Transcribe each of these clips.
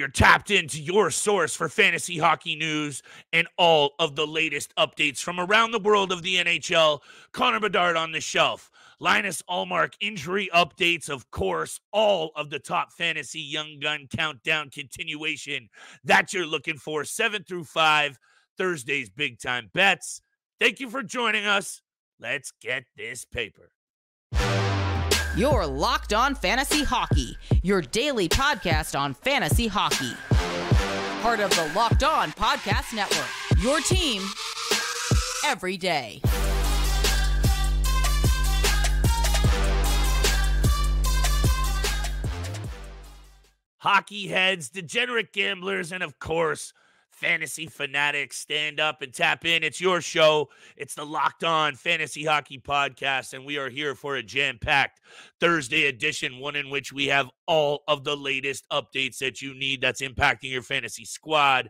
You're tapped into your source for fantasy hockey news and all of the latest updates from around the world of the NHL. Connor Bedard on the shelf, Linus Ullmark injury updates, of course, all of the top fantasy young gun countdown continuation that you're looking for. 7 through 5, Thursday's big time bets. Thank you for joining us. Let's get this paper. Your Locked On Fantasy Hockey, your daily podcast on fantasy hockey. Part of the Locked On Podcast Network, your team every day. Hockey heads, degenerate gamblers, and of course, fantasy fanatics, stand up and tap in. It's your show. It's the Locked On Fantasy Hockey Podcast, and we are here for a jam-packed Thursday edition, one in which we have all of the latest updates that you need that's impacting your fantasy squad.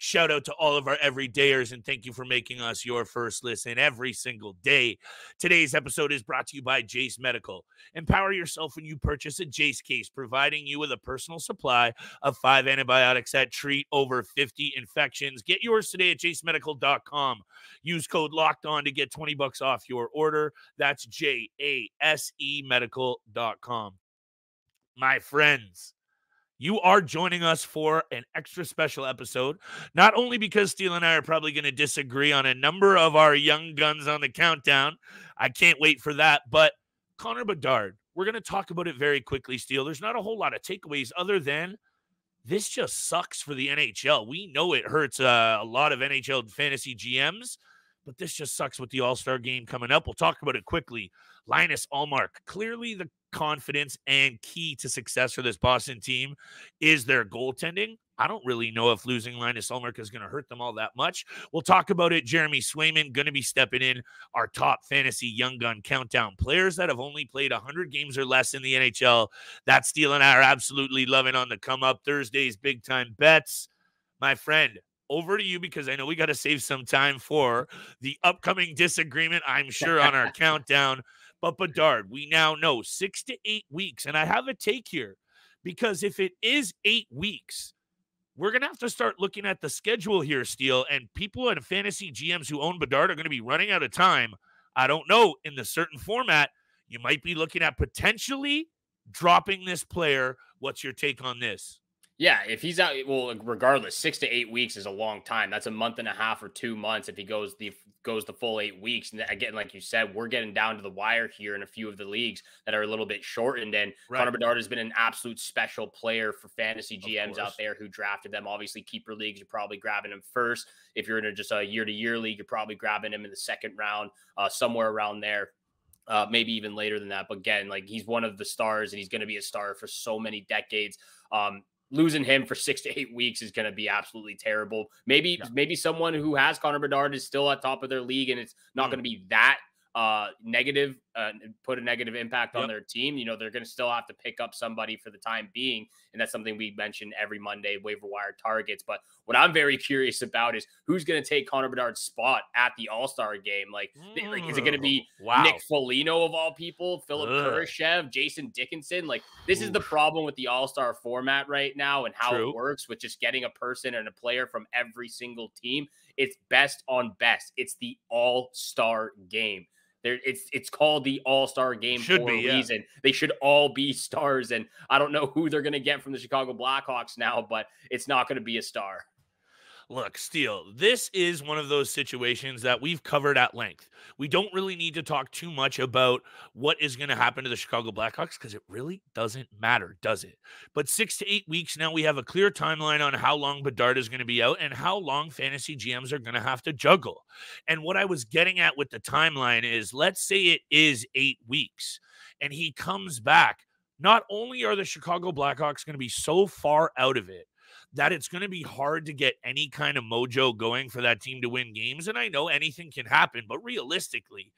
Shout out to all of our everydayers, and thank you for making us your first listen every single day. Today's episode is brought to you by Jase Medical. Empower yourself when you purchase a Jase case, providing you with a personal supply of 5 antibiotics that treat over 50 infections. Get yours today at jasemedical.com. Use code LOCKEDON to get $20 off your order. That's JASEmedical.com. My friends, you are joining us for an extra special episode, not only because Steele and I are probably going to disagree on a number of our young guns on the countdown. I can't wait for that. But Connor Bedard, we're going to talk about it very quickly, Steele. There's not a whole lot of takeaways other than this just sucks for the NHL. We know it hurts a lot of NHL fantasy GMs, but this just sucks with the All-Star game coming up. We'll talk about it quickly. Linus Ullmark, clearly the confidence and key to success for this Boston team is their goaltending. I don't really know if losing Linus Ullmark is going to hurt them all that much. We'll talk about it. Jeremy Swayman going to be stepping in, our top fantasy young gun countdown players that have only played 100 games or less in the NHL. That Steele and I are absolutely loving on the come up. Thursday's big time bets. My friend, over to you, because I know we got to save some time for the upcoming disagreement, I'm sure, on our countdown. But Bedard, we now know 6 to 8 weeks. And I have a take here, because if it is 8 weeks, we're going to have to start looking at the schedule here, Steele. And people in fantasy GMs who own Bedard are going to be running out of time. I don't know. In the certain format, you might be looking at potentially dropping this player. What's your take on this? Yeah, if he's out, well, regardless, 6 to 8 weeks is a long time. That's a month and a half or 2 months if he goes the full 8 weeks. And again, like you said, we're getting down to the wire here in a few of the leagues that are a little bit shortened. And right, Connor Bedard has been an absolute special player for fantasy GMs out there who drafted them. Obviously, keeper leagues, you're probably grabbing him first. If you're in just a year-to-year league, you're probably grabbing him in the second round, somewhere around there. Maybe even later than that. But again, like, he's one of the stars, and he's going to be a star for so many decades. Losing him for 6 to 8 weeks is going to be absolutely terrible. Maybe someone who has Connor Bedard is still at top of their league, and it's not going to be that negative, put a negative impact on their team. You know, they're going to still have to pick up somebody for the time being, and that's something we mention every Monday, waiver wire targets. But what I'm very curious about is who's going to take Connor Bedard's spot at the All-Star game. Like, is it going to be Nick Foligno of all people, Philip Kurashev, Jason Dickinson? Like, this is the problem with the All-Star format right now and how it works with just getting a person and a player from every single team. It's best on best. It's the All-Star game. It's called the All-Star game for a reason. They should all be stars, and I don't know who they're going to get from the Chicago Blackhawks now, but it's not going to be a star. Look, Steele, this is one of those situations that we've covered at length. We don't really need to talk too much about what is going to happen to the Chicago Blackhawks, because it really doesn't matter, does it? But 6 to 8 weeks now, we have a clear timeline on how long Bedard is going to be out and how long fantasy GMs are going to have to juggle. And what I was getting at with the timeline is, let's say it is 8 weeks and he comes back. Not only are the Chicago Blackhawks going to be so far out of it that it's going to be hard to get any kind of mojo going for that team to win games. And I know anything can happen, but realistically,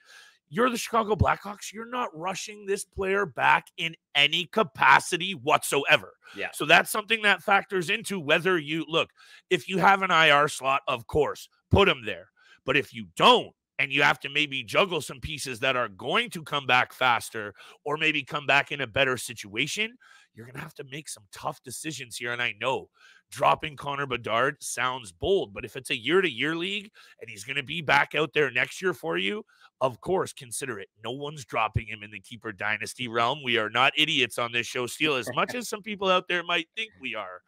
you're the Chicago Blackhawks. You're not rushing this player back in any capacity whatsoever. Yeah. So that's something that factors into whether you look, if you have an IR slot, of course, put him there. But if you don't, and you have to maybe juggle some pieces that are going to come back faster or maybe come back in a better situation, you're going to have to make some tough decisions here. And I know dropping Connor Bedard sounds bold, but if it's a year-to-year league and he's going to be back out there next year for you, of course, consider it. No one's dropping him in the keeper dynasty realm. We are not idiots on this show, Steele, as much as some people out there might think we are.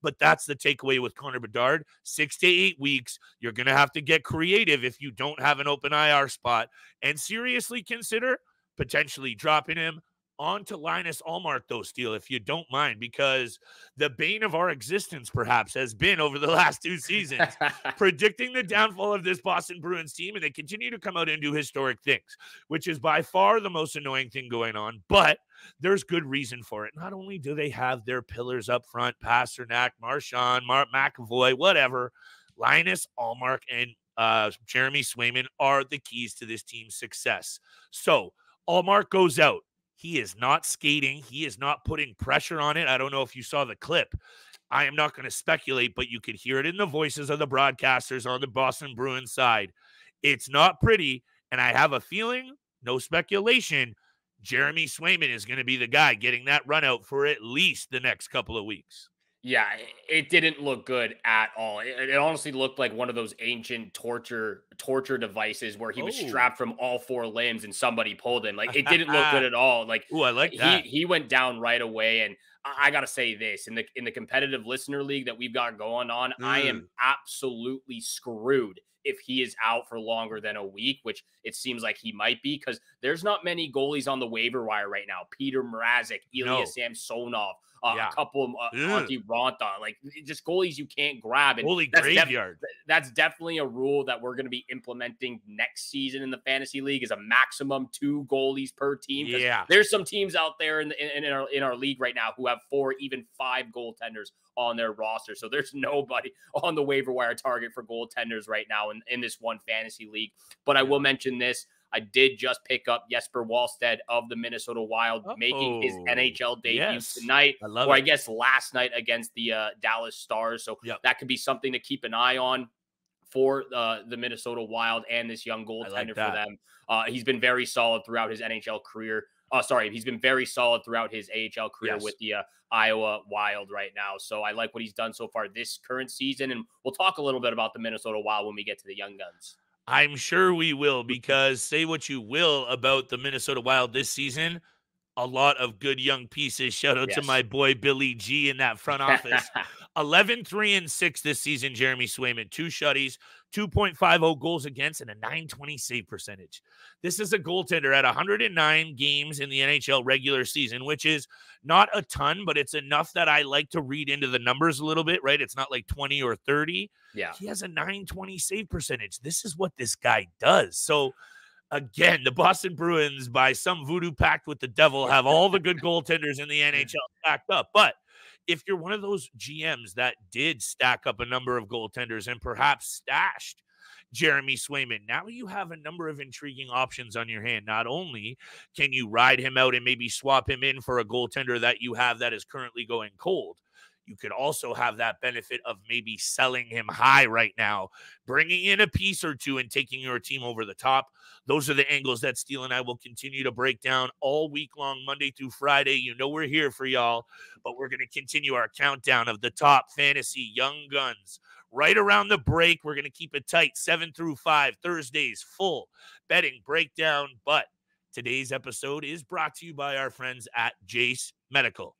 But that's the takeaway with Connor Bedard. 6 to 8 weeks, you're going to have to get creative if you don't have an open IR spot. And seriously consider potentially dropping him. On to Linus Ullmark, though, Steele, if you don't mind, because the bane of our existence perhaps has been over the last two seasons predicting the downfall of this Boston Bruins team, and they continue to come out and do historic things, which is by far the most annoying thing going on, but there's good reason for it. Not only do they have their pillars up front, Pastrnak, Marchand, McAvoy, whatever, Linus Ullmark and Jeremy Swayman are the keys to this team's success. So Ullmark goes out. He is not skating. He is not putting pressure on it. I don't know if you saw the clip. I am not going to speculate, but you could hear it in the voices of the broadcasters on the Boston Bruins side. It's not pretty, and I have a feeling, no speculation, Jeremy Swayman is going to be the guy getting that run out for at least the next couple of weeks. Yeah, it didn't look good at all. It honestly looked like one of those ancient torture devices where he was strapped from all four limbs and somebody pulled him. Like, it didn't look good at all. Like, ooh, I like that. He went down right away. And I got to say this, in the competitive listener league that we've got going on, I am absolutely screwed if he is out for longer than a week, which it seems like he might be, because there's not many goalies on the waiver wire right now. Peter Mrazek, Ilya Samsonov, a couple of Antti Raanta, like just goalies you can't grab. And holy graveyard. That's definitely a rule that we're going to be implementing next season in the fantasy league, is a maximum 2 goalies per team. Yeah. There's some teams out there in our league right now who have 4, even 5 goaltenders on their roster. So there's nobody on the waiver wire target for goaltenders right now in this one fantasy league. But I will mention this. I did just pick up Jesper Wallstedt of the Minnesota Wild, making his NHL debut tonight, I guess last night, against the Dallas Stars. So that could be something to keep an eye on for the Minnesota Wild and this young goaltender for them. He's been very solid throughout his NHL career. He's been very solid throughout his AHL career with the Iowa Wild right now. So I like what he's done so far this current season. And we'll talk a little bit about the Minnesota Wild when we get to the Young Guns. I'm sure we will, because say what you will about the Minnesota Wild this season, a lot of good young pieces. Shout out to my boy Billy G in that front office. 11-3-6 this season, Jeremy Swayman. 2 shutties, 2.50 goals against, and a .920 save percentage. This is a goaltender at 109 games in the NHL regular season, which is not a ton, but it's enough that I like to read into the numbers a little bit, right? It's not like 20 or 30. Yeah. He has a .920 save percentage. This is what this guy does. So, again, the Boston Bruins, by some voodoo pact with the devil, have all the good goaltenders in the NHL stacked up. But if you're one of those GMs that did stack up a number of goaltenders and perhaps stashed Jeremy Swayman, now you have a number of intriguing options on your hand. Not only can you ride him out and maybe swap him in for a goaltender that you have that is currently going cold, you could also have that benefit of maybe selling him high right now, bringing in a piece or two and taking your team over the top. Those are the angles that Steele and I will continue to break down all week long, Monday through Friday. You know we're here for y'all, but we're going to continue our countdown of the top fantasy young guns. Right around the break, we're going to keep it tight, 7 through 5, Thursdays, full betting breakdown. But today's episode is brought to you by our friends at Jase Medical.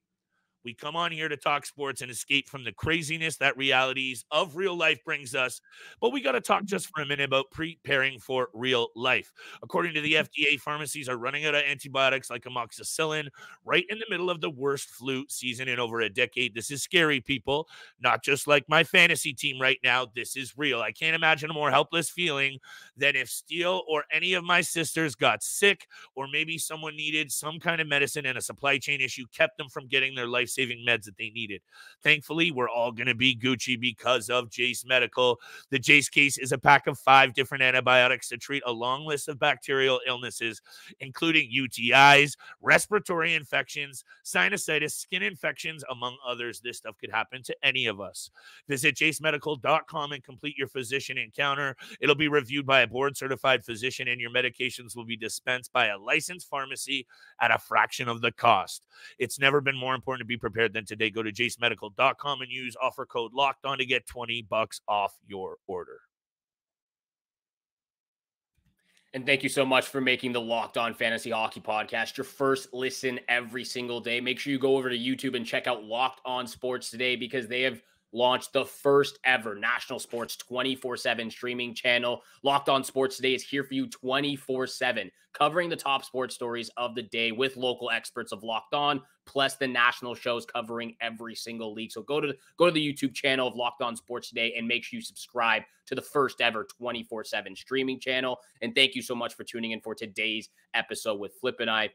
We come on here to talk sports and escape from the craziness that realities of real life brings us. But we got to talk just for a minute about preparing for real life. According to the FDA, pharmacies are running out of antibiotics like amoxicillin right in the middle of the worst flu season in over a decade. This is scary, people. Not just like my fantasy team right now. This is real. I can't imagine a more helpless feeling than if Steele or any of my sisters got sick, or maybe someone needed some kind of medicine and a supply chain issue kept them from getting their life life-saving meds that they needed. Thankfully, we're all going to be Gucci because of Jase Medical. The Jase case is a pack of 5 different antibiotics to treat a long list of bacterial illnesses, including UTIs, respiratory infections, sinusitis, skin infections, among others. This stuff could happen to any of us. Visit jasemedical.com and complete your physician encounter. It'll be reviewed by a board-certified physician, and your medications will be dispensed by a licensed pharmacy at a fraction of the cost. It's never been more important to be prepared than today. Go to jasemedical.com and use offer code LOCKEDON to get $20 off your order. And thank you so much for making the Locked On Fantasy Hockey Podcast your first listen every single day. Make sure you go over to YouTube and check out Locked On Sports today, because they have launched the first ever national sports 24/7 streaming channel. Locked On Sports Today is here for you 24/7, covering the top sports stories of the day with local experts of Locked On, plus the national shows covering every single league. So go to the YouTube channel of Locked On Sports Today and make sure you subscribe to the first ever 24/7 streaming channel. And thank you so much for tuning in for today's episode with Flip and I.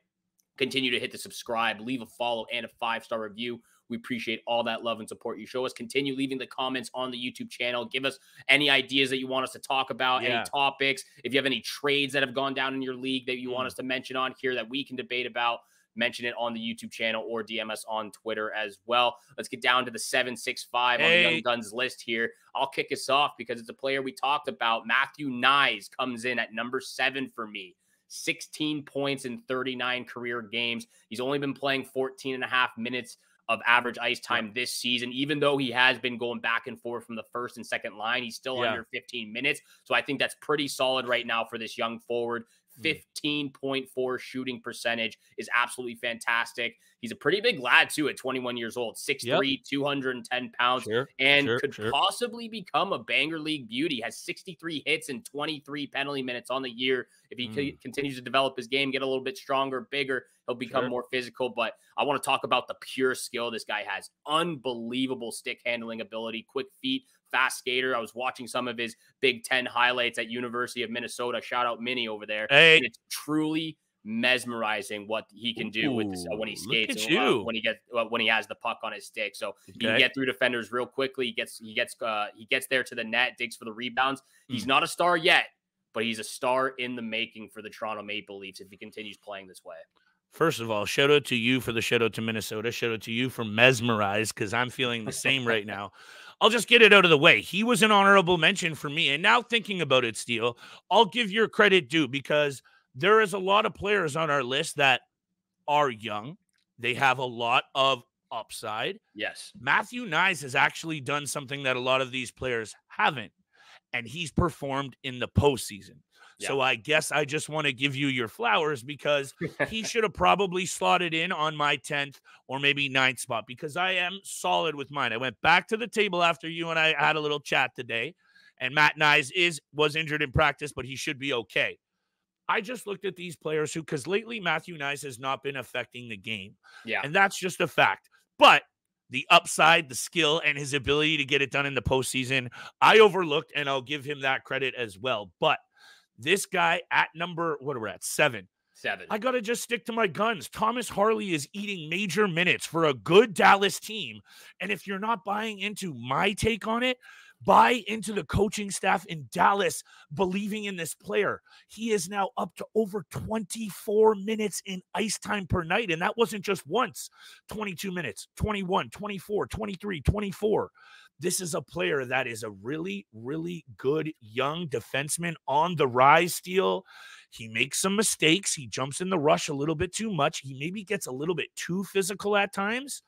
Continue to hit the subscribe, leave a follow, and a 5-star review. We appreciate all that love and support you show us. Continue leaving the comments on the YouTube channel. Give us any ideas that you want us to talk about, any topics. If you have any trades that have gone down in your league that you want us to mention on here that we can debate about, mention it on the YouTube channel or DM us on Twitter as well. Let's get down to the 765 on the Young Guns list here. I'll kick us off because it's a player we talked about. Matthew Nyes comes in at number 7 for me. 16 points in 39 career games. He's only been playing 14 and a half minutes of average ice time this season. Even though he has been going back and forth from the first and second line, he's still under 15 minutes. So I think that's pretty solid right now for this young forward. 15.4 shooting percentage is absolutely fantastic. He's a pretty big lad too at 21 years old, 6'3", 210 pounds, and could possibly become a banger league beauty. Has 63 hits and 23 penalty minutes on the year. If he continues to develop his game, get a little bit stronger, bigger, he'll become more physical. But I want to talk about the pure skill this guy has. Unbelievable stick handling ability, quick feet, fast skater. I was watching some of his Big Ten highlights at University of Minnesota. Shout out Minnie over there. And it's truly mesmerizing what he can do with this, when he skates, and, when he has the puck on his stick. So he can get through defenders real quickly. He gets there to the net, digs for the rebounds. He's not a star yet, but he's a star in the making for the Toronto Maple Leafs if he continues playing this way. First of all, shout out to you for the shout out to Minnesota. Shout out to you for mesmerized, because I'm feeling the same right now. I'll just get it out of the way. He was an honorable mention for me. And now thinking about it, Steele, I'll give your credit due, because there is a lot of players on our list that are young. They have a lot of upside. Yes. Matthew Nyes has actually done something that a lot of these players haven't, and he's performed in the postseason. So I guess I just want to give you your flowers, because he should have probably slotted in on my 10th or maybe 9th spot, because I am solid with mine. I went back to the table after you and I had a little chat today, and Matt Nyes was injured in practice, but he should be okay. I just looked at these players because lately Matthew Nyes has not been affecting the game. And that's just a fact. But the upside, the skill, and his ability to get it done in the postseason, I overlooked, and I'll give him that credit as well. But this guy at number, what are we at? 7. 7. I got to just stick to my guns. Thomas Harley is eating major minutes for a good Dallas team. And if you're not buying into my take on it, buy into the coaching staff in Dallas believing in this player. He is now up to over 24 minutes in ice time per night. And that wasn't just once. 22 minutes, 21, 24, 23, 24. This is a player that is a really, really good young defenseman on the rise, Steele. He makes some mistakes. He jumps in the rush a little bit too much. He maybe gets a little bit too physical at times.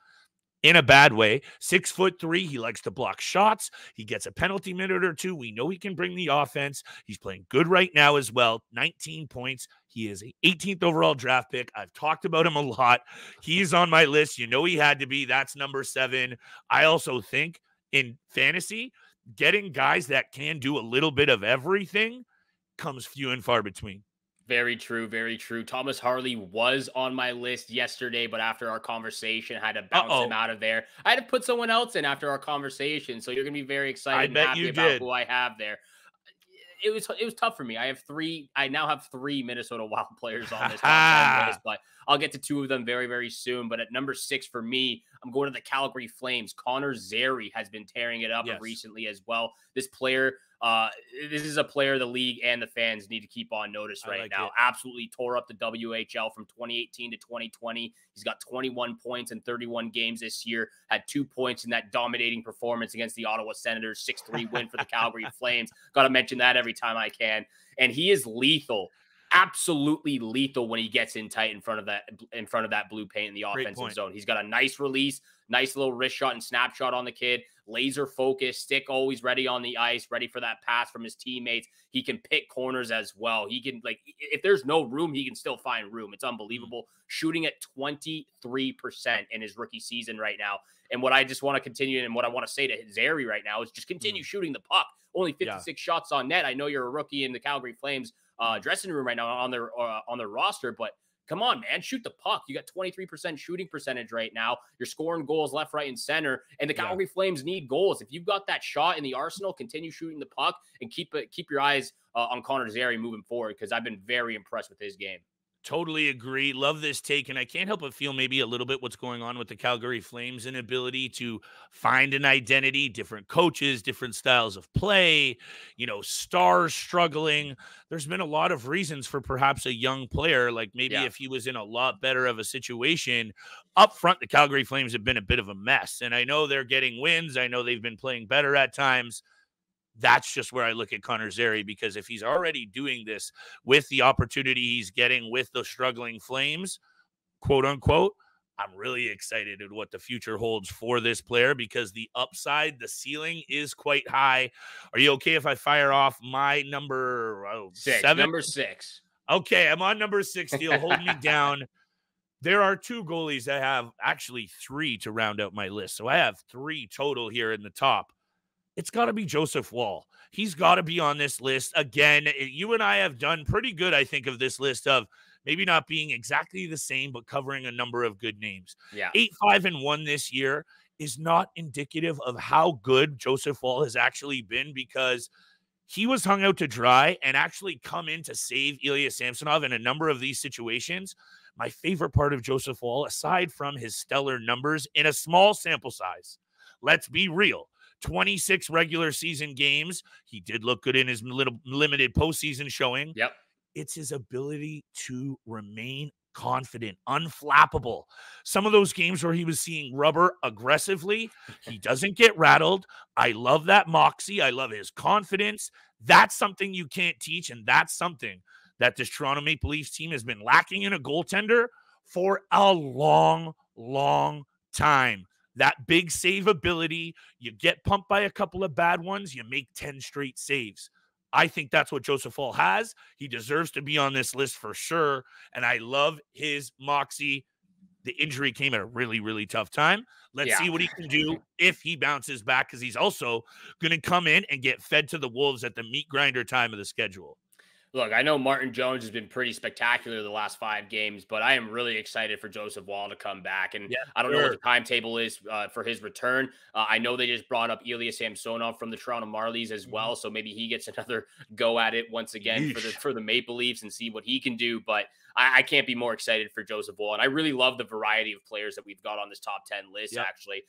In a bad way. 6'3", he likes to block shots. He gets a penalty minute or two. We know he can bring the offense. He's playing good right now as well. 19 points. He is an 18th overall draft pick. I've talked about him a lot. He's on my list. You know he had to be. That's number 7. I also think in fantasy, getting guys that can do a little bit of everything comes few and far between. Very true, very true. Thomas Harley was on my list yesterday, but after our conversation, I had to bounce him out of there. I had to put someone else in after our conversation, so you're going to be very excited and happy about who I have there. It was tough for me. I now have three Minnesota Wild players on this list, but I'll get to 2 of them very, very soon. But at number 6 for me, I'm going to the Calgary Flames. Connor Zary has been tearing it up recently as well. This player, this is a player the league and the fans need to keep on notice right now. Absolutely tore up the WHL from 2018 to 2020. He's got 21 points in 31 games this year, had 2 points in that dominating performance against the Ottawa Senators, 6-3 win for the Calgary Flames. Got to mention that every time I can. And he is lethal. Absolutely lethal when he gets in tight in front of that blue paint in the offensive zone. He's got a nice release, nice little wrist shot and snapshot on the kid. Laser focused, stick always ready on the ice, ready for that pass from his teammates. He can pick corners as well. He can, like, if there's no room, he can still find room. It's unbelievable. Shooting at 23% in his rookie season right now. And what I just want to continue and what I want to say to Zary right now is just continue shooting the puck. Only 56 shots on net. I know you're a rookie in the Calgary Flames dressing room right now on their roster, but come on, man, shoot the puck. You got 23% shooting percentage right now. You're scoring goals left, right, and center, and the Calgary Flames need goals. If you've got that shot in the arsenal, continue shooting the puck and keep your eyes on Connor Zary moving forward, because I've been very impressed with his game. Totally agree. Love this take. And I can't help but feel maybe a little bit what's going on with the Calgary Flames' inability to find an identity, different coaches, different styles of play, you know, stars struggling. There's been a lot of reasons for perhaps a young player, like maybe if he was in a lot better of a situation up front, the Calgary Flames have been a bit of a mess. And I know they're getting wins. I know they've been playing better at times. That's just where I look at Connor Zary, because if he's already doing this with the opportunity he's getting with the struggling Flames, quote unquote, I'm really excited at what the future holds for this player, because the upside, the ceiling is quite high. Are you okay if I fire off my number seven? Number six. Okay, I'm on number six. Steele, hold me down. There are two goalies. I have actually three to round out my list. So I have three total here in the top. It's got to be Joseph Woll. He's got to be on this list. Again, you and I have done pretty good, I think, of this list of maybe not being exactly the same, but covering a number of good names. 8-5-1 this year is not indicative of how good Joseph Woll has actually been, because he was hung out to dry and actually come in to save Ilya Samsonov in a number of these situations. My favorite part of Joseph Woll, aside from his stellar numbers in a small sample size, let's be real, 26 regular season games. He did look good in his little limited postseason showing. It's his ability to remain confident, unflappable. Some of those games where he was seeing rubber aggressively, he doesn't get rattled. I love that moxie. I love his confidence. That's something you can't teach, and that's something that this Toronto Maple Leafs team has been lacking in a goaltender for a long, long time. That big save ability, you get pumped by a couple of bad ones, you make 10 straight saves. I think that's what Joseph Woll has. He deserves to be on this list for sure, and I love his moxie. The injury came at a really, really tough time. Let's see what he can do if he bounces back, because he's also going to come in and get fed to the wolves at the meat grinder time of the schedule. Look, I know Martin Jones has been pretty spectacular the last 5 games, but I am really excited for Joseph Woll to come back. And I don't know what the timetable is for his return. I know they just brought up Ilya Samsonov from the Toronto Marlies as well, so maybe he gets another go at it once again for the Maple Leafs and see what he can do. But I can't be more excited for Joseph Woll. And I really love the variety of players that we've got on this top 10 list, actually.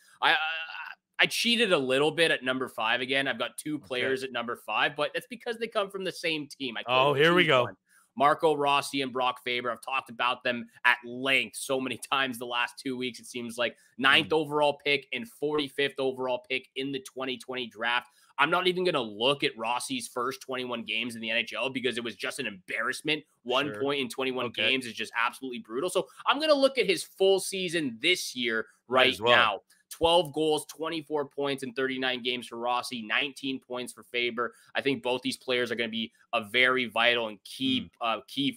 I cheated a little bit at number 5 again. I've got 2 players at number 5, but that's because they come from the same team. Here we go. Marco Rossi and Brock Faber. I've talked about them at length so many times the last 2 weeks. It seems like 9th overall pick and 45th overall pick in the 2020 draft. I'm not even going to look at Rossi's first 21 games in the NHL because it was just an embarrassment. 1 point in 21 games is just absolutely brutal. So I'm going to look at his full season this year right now. 12 goals, 24 points in 39 games for Rossi, 19 points for Faber. I think both these players are going to be a very vital and key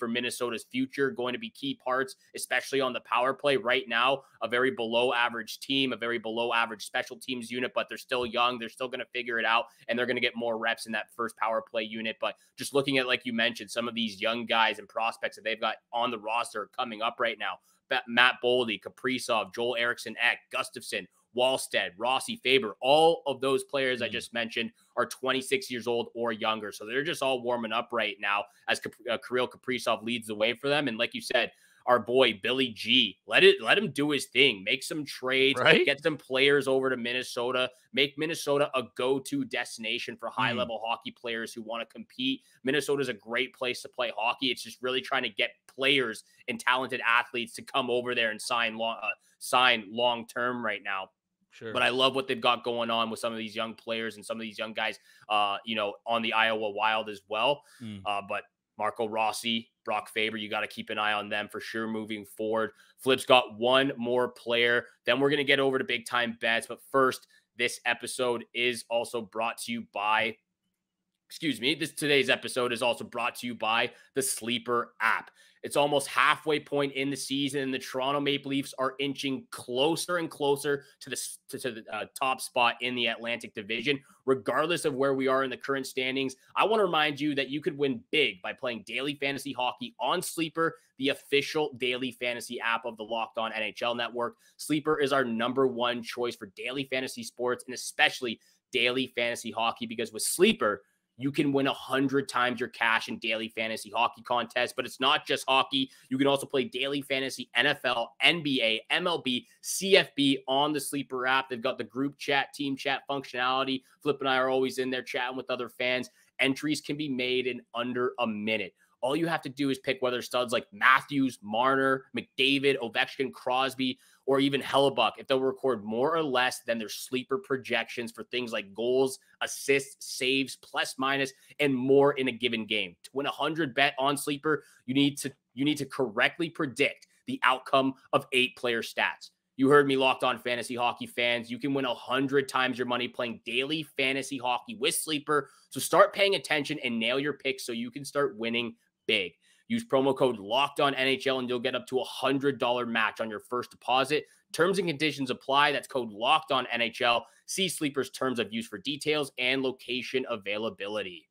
for Minnesota's future, going to be key parts, especially on the power play right now, a very below average team, a very below average special teams unit, but they're still young. They're still going to figure it out, and they're going to get more reps in that first power play unit. But just looking at, like you mentioned, some of these young guys and prospects that they've got on the roster coming up right now, Matt Boldy, Kaprizov, Joel Eriksson-Ek, Gustafson, Wallstedt, Rossi, Faber, all of those players I just mentioned are 26 years old or younger. So they're just all warming up right now as Kirill Kaprizov leads the way for them. And like you said, our boy Billy G. Let him do his thing. Make some trades, right? Get some players over to Minnesota. Make Minnesota a go-to destination for high-level hockey players who want to compete. Minnesota is a great place to play hockey. It's just really trying to get players and talented athletes to come over there and sign long-term right now. Sure. But I love what they've got going on with some of these young players and some of these young guys, you know, on the Iowa Wild as well. But Marco Rossi, Brock Faber, you got to keep an eye on them for sure moving forward. Flip's got one more player. Then we're going to get over to big time bets. But first, this episode is also brought to you by, today's episode is also brought to you by the Sleeper app. It's almost halfway point in the season, and the Toronto Maple Leafs are inching closer and closer to the top spot in the Atlantic Division. Regardless of where we are in the current standings, I want to remind you that you could win big by playing daily fantasy hockey on Sleeper, the official daily fantasy app of the Locked On NHL Network. Sleeper is our #1 choice for daily fantasy sports and especially daily fantasy hockey, because with Sleeper, you can win 100 times your cash in daily fantasy hockey contests. But it's not just hockey. You can also play daily fantasy NFL, NBA, MLB, CFB on the Sleeper app. They've got the group chat, team chat functionality. Flip and I are always in there chatting with other fans. Entries can be made in under a minute. All you have to do is pick whether studs like Matthews, Marner, McDavid, Ovechkin, Crosby, or even Hellebuck, if they'll record more or less than their Sleeper projections for things like goals, assists, saves, plus minus, and more in a given game. To win 100 bet on Sleeper, you need to correctly predict the outcome of 8-player stats. You heard me, Locked On Fantasy Hockey fans. You can win 100 times your money playing daily fantasy hockey with Sleeper. So start paying attention and nail your picks so you can start winning big. Use promo code LOCKEDONNHL and you'll get up to $100 match on your first deposit. Terms and conditions apply. That's code LOCKEDONNHL. See Sleeper's terms of use for details and location availability.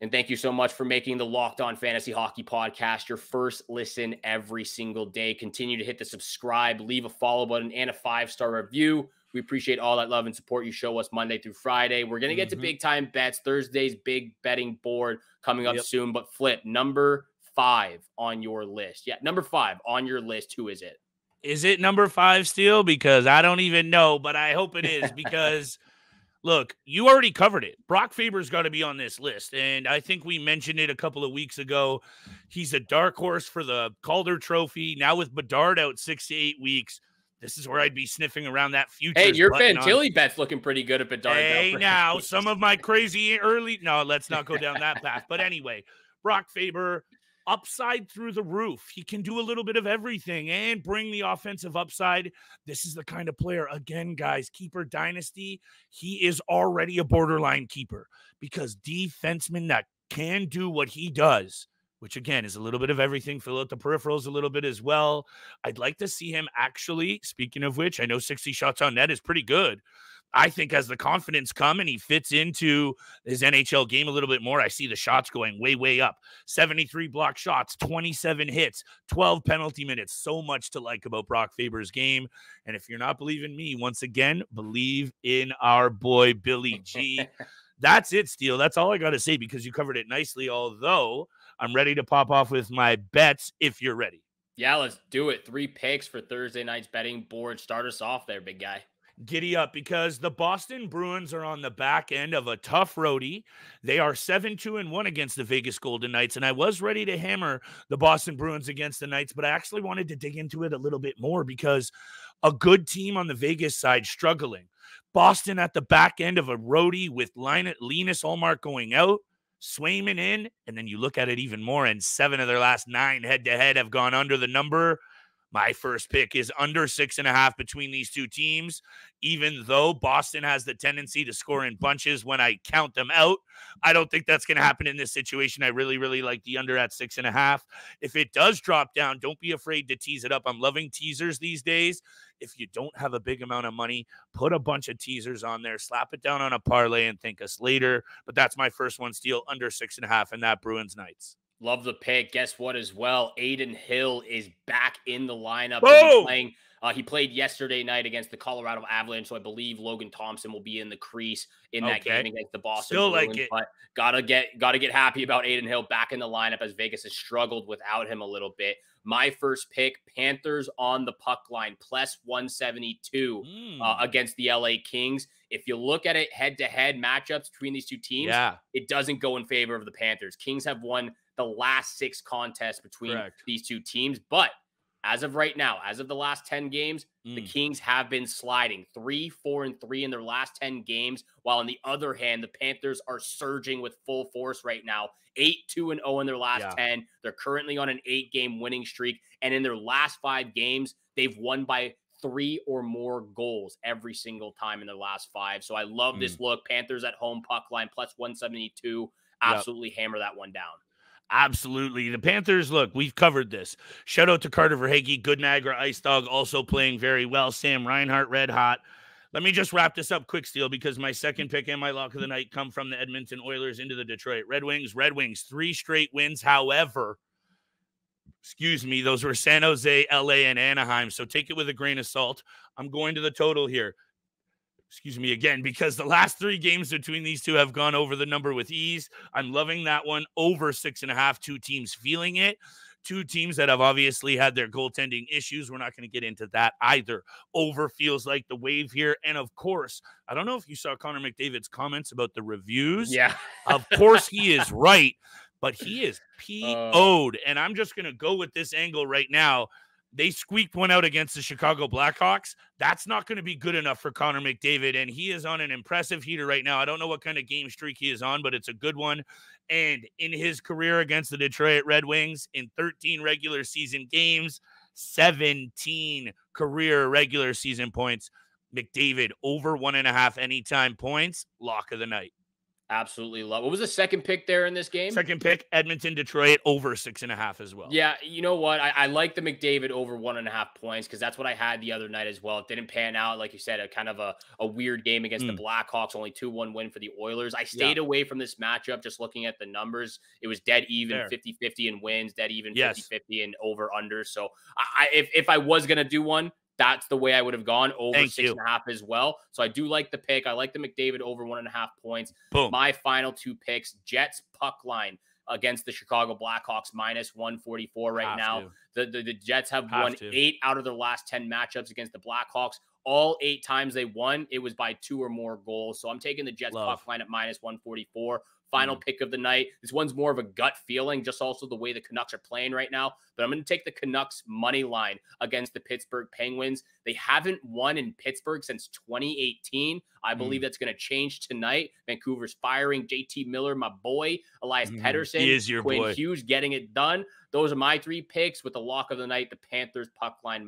And thank you so much for making the Locked On Fantasy Hockey Podcast your first listen every single day. Continue to hit the subscribe, leave a follow button, and a 5-star review. We appreciate all that love and support you show us Monday through Friday. We're going to get to big time bets, Thursday's big betting board coming up soon. But Flip, number 5 on your list. Yeah, number 5 on your list. Who is it? Is it number 5 still? Because I don't even know, but I hope it is, because look, you already covered it. Brock Faber's got to be on this list, and I think we mentioned it a couple of weeks ago. He's a dark horse for the Calder Trophy. Now with Bedard out 6 to 8 weeks, this is where I'd be sniffing around that future. Hey, your Fantilli bet's looking pretty good at Bedard. Hey, now, some of my crazy early... No, let's not go down that path. But anyway, Brock Faber, upside through the roof. He can do a little bit of everything and bring the offensive upside. This is the kind of player, again, guys, keeper dynasty. He is already a borderline keeper, because defensemen that can do what he does, which again is a little bit of everything, fill out the peripherals a little bit as well. I'd like to see him actually, speaking of which, I know 60 shots on net is pretty good. I think as the confidence comes and he fits into his NHL game a little bit more, I see the shots going way, way up. 73 block shots, 27 hits, 12 penalty minutes. So much to like about Brock Faber's game. And if you're not believing me, once again, believe in our boy Billy G. That's it, Steele. That's all I got to say, because you covered it nicely, although I'm ready to pop off with my bets if you're ready. Yeah, let's do it. 3 picks for Thursday night's betting board. Start us off there, big guy. Giddy up, because the Boston Bruins are on the back end of a tough roadie. They are 7-2-1 against the Vegas Golden Knights, and I was ready to hammer the Boston Bruins against the Knights, but I actually wanted to dig into it a little bit more, because a good team on the Vegas side struggling. Boston at the back end of a roadie with Linus Ullmark going out, Swayman in, and then you look at it even more, and 7 of their last 9 head-to-head have gone under the number. My first pick is under 6.5 between these two teams, even though Boston has the tendency to score in bunches when I count them out. I don't think that's going to happen in this situation. I really, really like the under at 6.5. If it does drop down, don't be afraid to tease it up. I'm loving teasers these days. If you don't have a big amount of money, put a bunch of teasers on there, slap it down on a parlay, and thank us later. But that's my first one, Steele, under 6.5, and that Bruins Knights. Love the pick. Guess what as well? Adin Hill is back in the lineup. He's playing He played yesterday night against the Colorado Avalanche, so I believe Logan Thompson will be in the crease in that game against the Boston Bruins. Like it. But gotta get happy about Adin Hill back in the lineup as Vegas has struggled without him a little bit. My first pick, Panthers on the puck line, plus 172 against the LA Kings. If you look at it head-to-head matchups between these two teams, it doesn't go in favor of the Panthers. Kings have won the last 6 contests between these two teams. But as of right now, as of the last 10 games, the Kings have been sliding 3-4-3 in their last 10 games. While on the other hand, the Panthers are surging with full force right now, 8-2-0 in their last 10. They're currently on an 8-game winning streak. And in their last 5 games, they've won by 3 or more goals every single time in their last 5. So I love this look. Panthers at home, puck line, plus 172. Absolutely hammer that one down. Absolutely. The Panthers, look, we've covered this. Shout out to Carter Verhaeghe, Good Niagara Ice Dog, also playing very well. Sam Reinhart, red hot. Let me just wrap this up quick, Steele, because my second pick and my lock of the night come from the Edmonton Oilers into the Detroit Red Wings. Red Wings, 3 straight wins. However, excuse me, those were San Jose, LA, and Anaheim. So take it with a grain of salt. I'm going to the total here. Excuse me again, because the last 3 games between these two have gone over the number with ease. I'm loving that one. Over 6.5, 2 teams feeling it. 2 teams that have obviously had their goaltending issues. We're not going to get into that either. Over feels like the wave here. And of course, I don't know if you saw Connor McDavid's comments about the reviews. Yeah. Of course he is right, but he is PO'd. And I'm just going to go with this angle right now. They squeaked one out against the Chicago Blackhawks. That's not going to be good enough for Connor McDavid, and he is on an impressive heater right now. I don't know what kind of game streak he is on, but it's a good one. And in his career against the Detroit Red Wings, in 13 regular season games, 17 career regular season points, McDavid over 1.5 anytime points, lock of the night. Absolutely love. What was the second pick there in this game? Second pick, Edmonton, Detroit, over 6.5 as well. Yeah, you know what? I like the McDavid over 1.5 points because that's what I had the other night as well. It didn't pan out. Like you said, a kind of a weird game against the Blackhawks, only 2-1 win for the Oilers. I stayed away from this matchup just looking at the numbers. It was dead even 50-50 in wins, dead even 50-50 in over-under. So if I was going to do one, that's the way I would have gone, over 6.5 as well. So I do like the pick. I like the McDavid over 1.5 points. Boom. My final 2 picks, Jets puck line against the Chicago Blackhawks, minus 144 right now. The Jets have won 8 out of their last 10 matchups against the Blackhawks. All 8 times they won, it was by 2 or more goals. So I'm taking the Jets puck line at minus 144. Final pick of the night. This one's more of a gut feeling, just also the way the Canucks are playing right now. But I'm going to take the Canucks money line against the Pittsburgh Penguins. They haven't won in Pittsburgh since 2018. I believe that's going to change tonight. Vancouver's firing JT Miller, my boy, Elias Pettersson. He is your Quinn boy. Hughes getting it done. Those are my 3 picks with the lock of the night. The Panthers puck line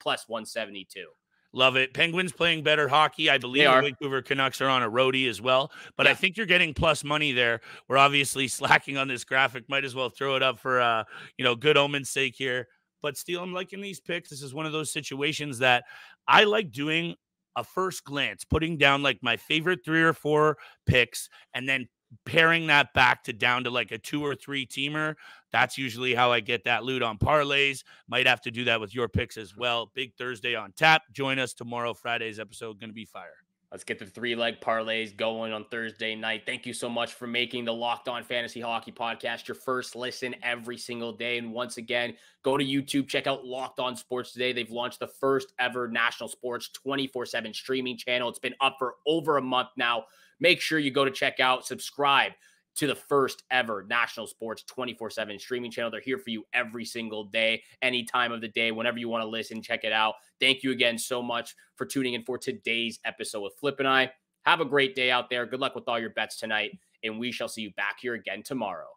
plus 172. Love it. Penguins playing better hockey. I believe the Vancouver Canucks are on a roadie as well. But I think you're getting plus money there. We're obviously slacking on this graphic. Might as well throw it up for, you know, good omen's sake here. But still, I'm liking these picks. This is one of those situations that I like doing a first glance, putting down like my favorite 3 or 4 picks and then pairing that back to down to like a 2 or 3 teamer. That's usually how I get that loot on parlays. Might have to do that with your picks as well. Big Thursday on tap. Join us tomorrow. Friday's episode going to be fire. Let's get the 3-leg parlays going on Thursday night. Thank you so much for making the Locked On Fantasy Hockey Podcast your first listen every single day. And once again, go to YouTube, check out Locked On Sports today. They've launched the first ever national sports 24/7 streaming channel. It's been up for over a month now. Make sure you go to check out, subscribe to the first ever national sports 24/7 streaming channel. They're here for you every single day, any time of the day, whenever you want to listen, check it out. Thank you again so much for tuning in for today's episode with Flip and I. Have a great day out there. Good luck with all your bets tonight, and we shall see you back here again tomorrow.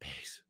Peace.